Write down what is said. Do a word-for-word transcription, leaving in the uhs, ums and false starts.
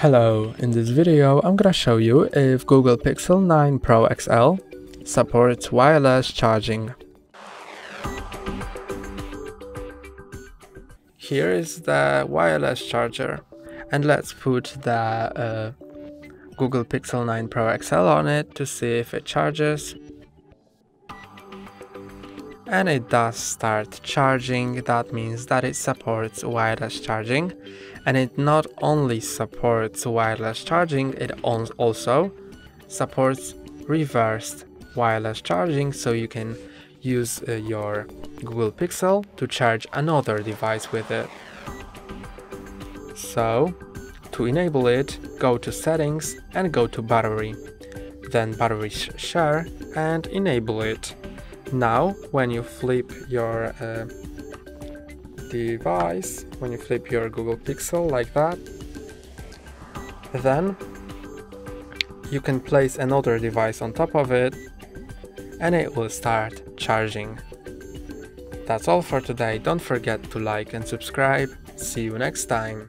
Hello, in this video I'm gonna show you if Google Pixel nine Pro X L supports wireless charging. Here is the wireless charger, and let's put the uh, Google Pixel nine Pro X L on it to see if it charges. And it does start charging. That means that it supports wireless charging, and it not only supports wireless charging, it also supports reversed wireless charging, so you can use uh, your Google Pixel to charge another device with it. So to enable it, go to settings and go to battery, then battery share and enable it. Now, when you flip your uh, device, when you flip your Google Pixel like that, then you can place another device on top of it and it will start charging. That's all for today. Don't forget to like and subscribe. See you next time.